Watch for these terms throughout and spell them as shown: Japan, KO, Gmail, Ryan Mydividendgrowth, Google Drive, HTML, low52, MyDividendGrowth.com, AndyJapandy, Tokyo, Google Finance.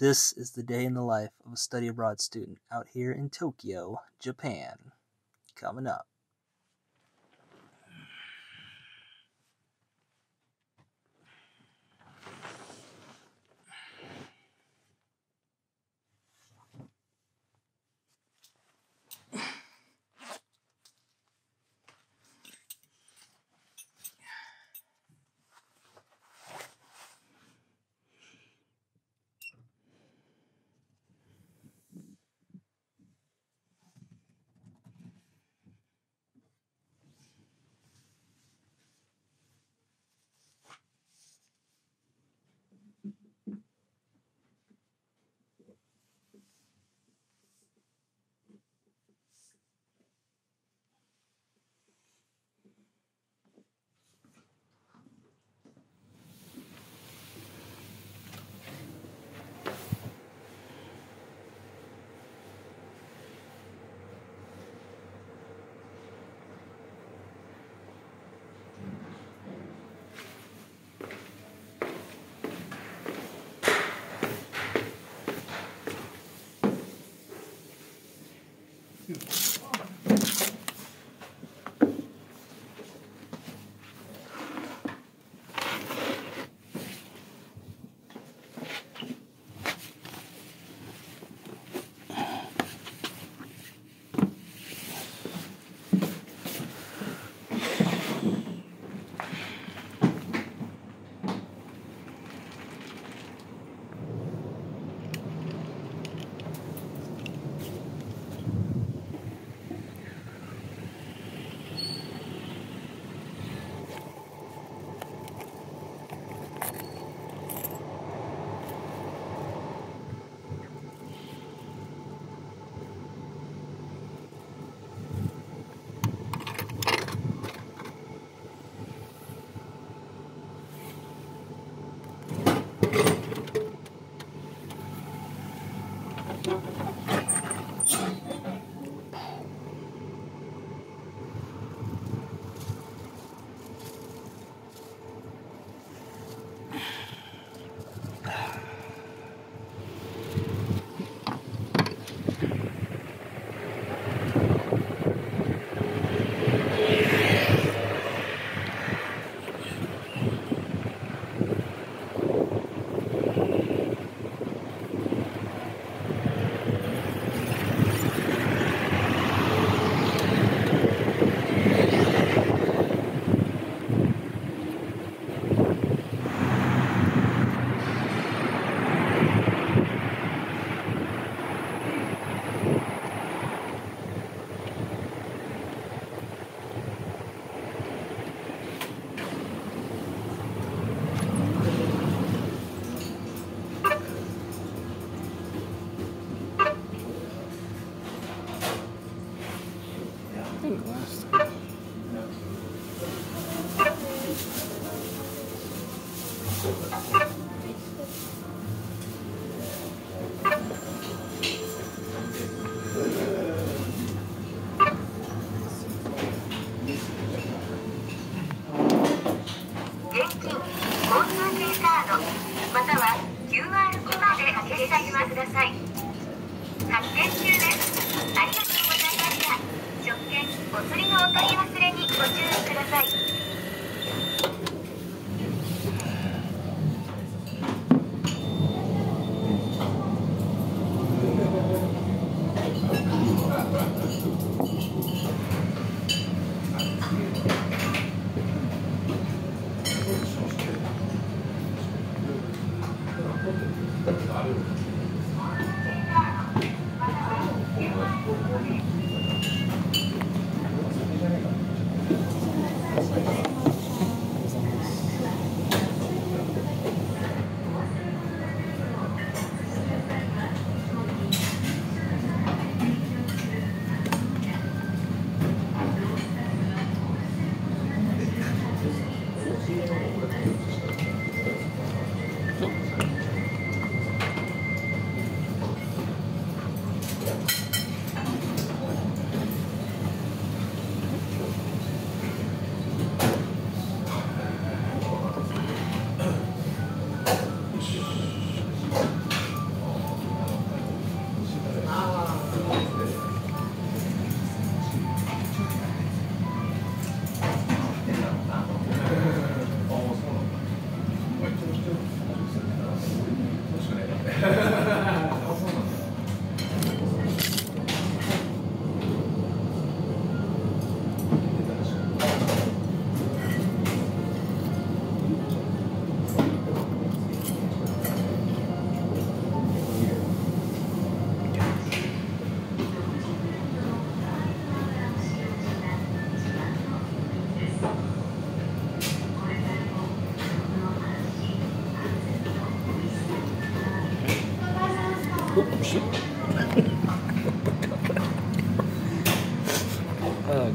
This is the day in the life of a study abroad student out here in Tokyo, Japan. Coming up.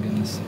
wagons.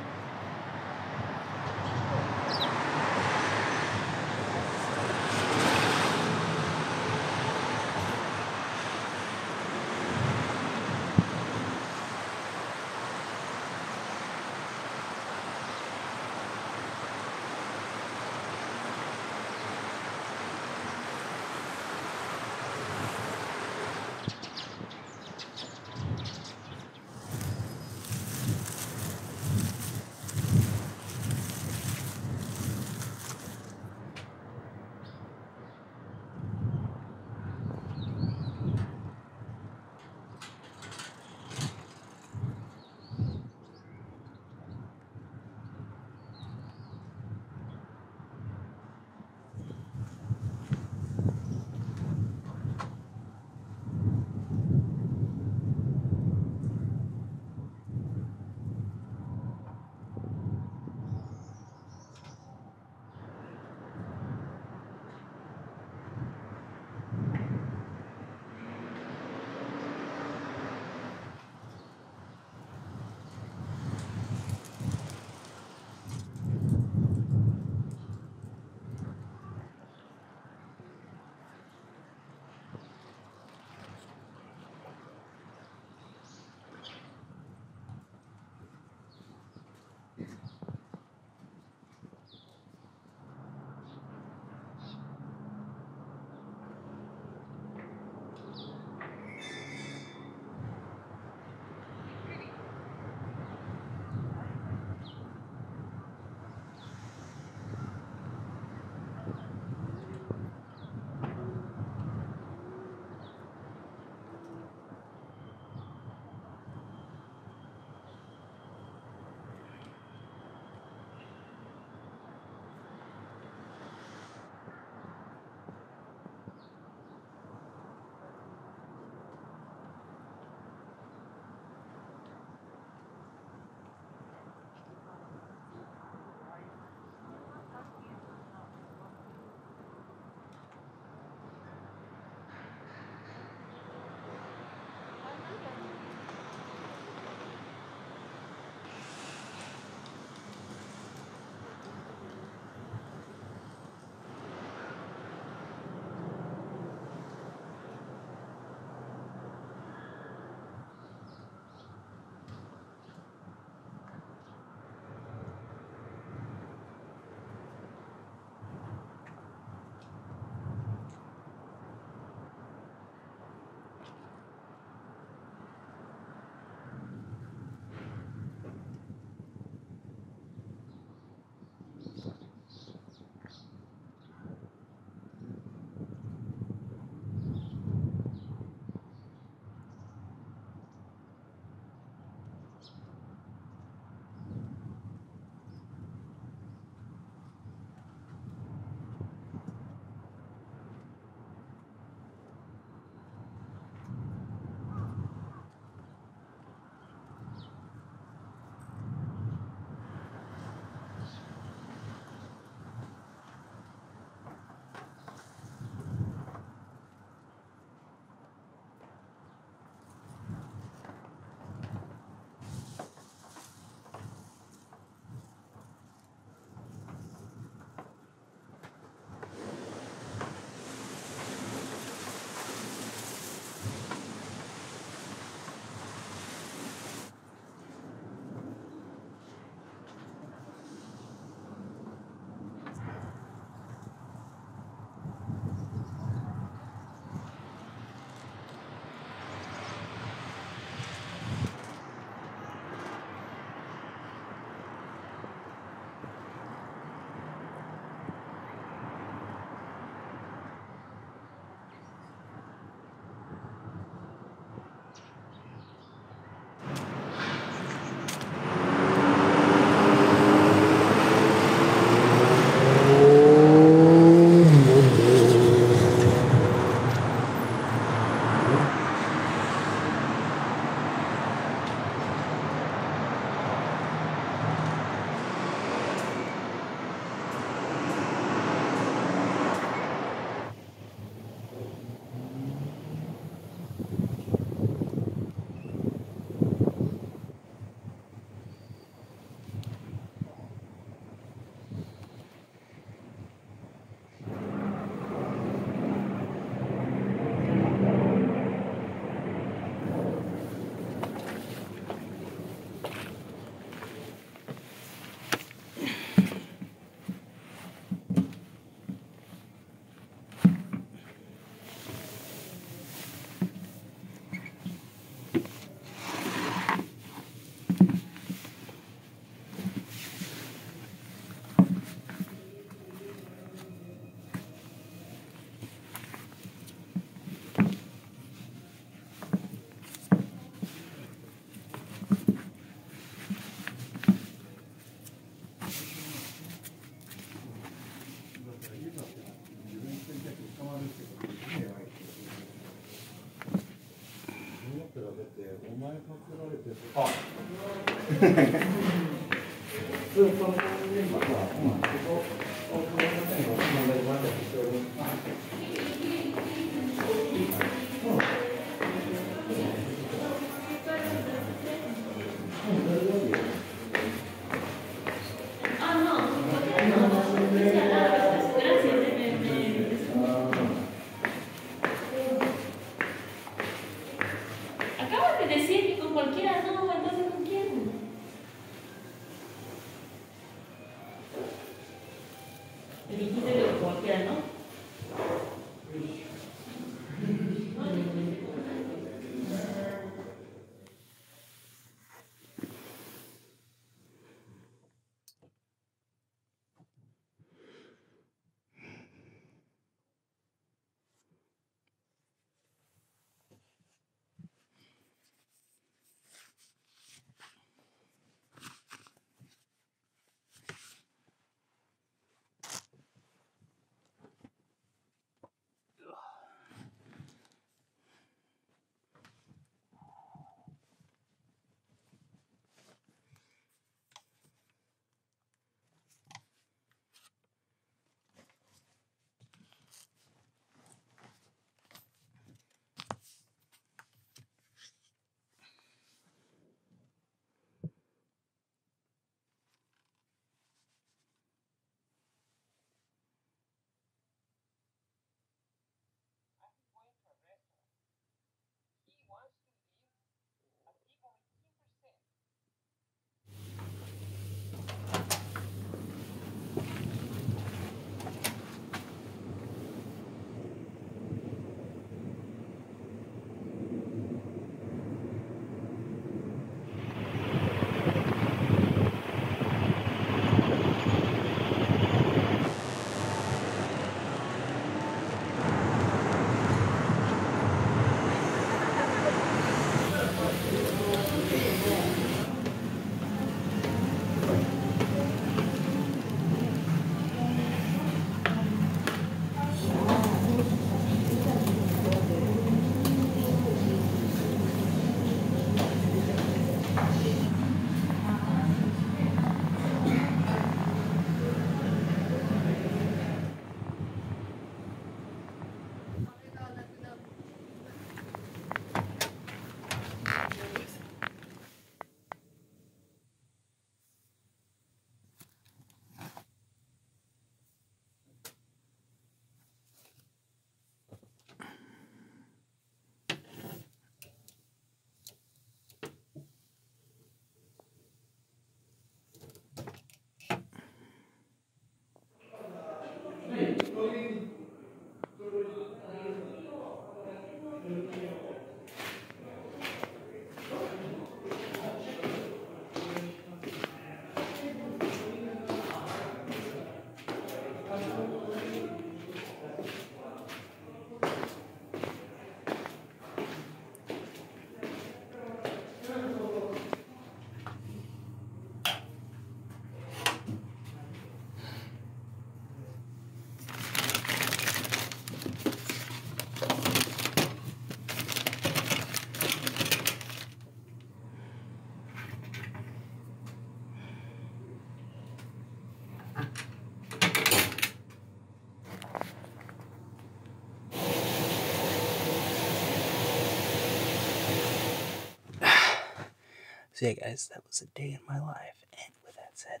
So yeah guys, that was a day in my life, and with that said,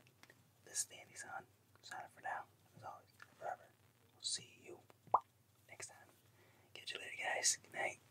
this is AndyJapandy, signing for now, as always, forever. We'll see you next time. Catch you later guys, good night.